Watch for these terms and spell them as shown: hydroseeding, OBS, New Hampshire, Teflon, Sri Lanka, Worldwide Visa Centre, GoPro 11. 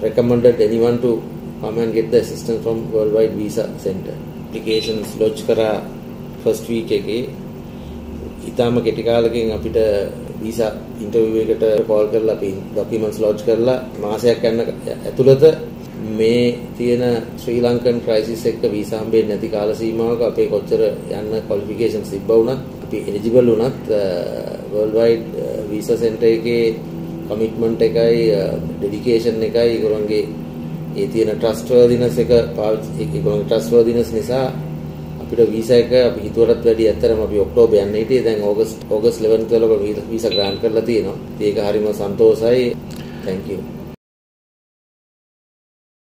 Recommended anyone to come and get the assistance from Worldwide Visa Centre. Applications lodge kara first week eke itama keti kalakin apita visa interview ekata call karala api documents lodge karala maasayak yanna athulatha me tiyena Sri Lankan crisis ekka visa hambenne nathi kala seemawaka ape kochchara yanna qualifications tibba unath api eligible unath Worldwide Visa Centre eke commitment ekai dedication ekai egorange e tiyena trustworthiness ekka egorange trustworthiness nisa අපිට visa එක අපි හිතුවටත් වැඩිය ඇත්තරම අපි October 9 හිටියේ දැන් August 11 වෙනිදාට visa ග්‍රෑන්ට් කරලා තියෙනවා. ඒක හරිම සන්තෝෂයි. Thank you.